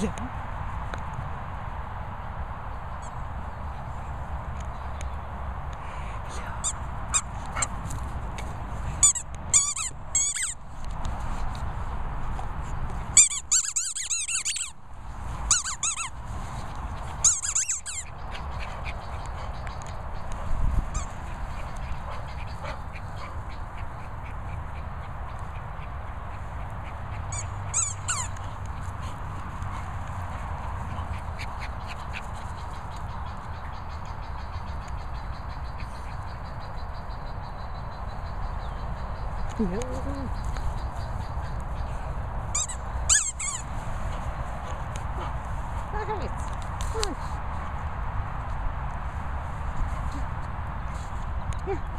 Жень. Yeah. Nice. Nice. Yeah.